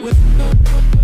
with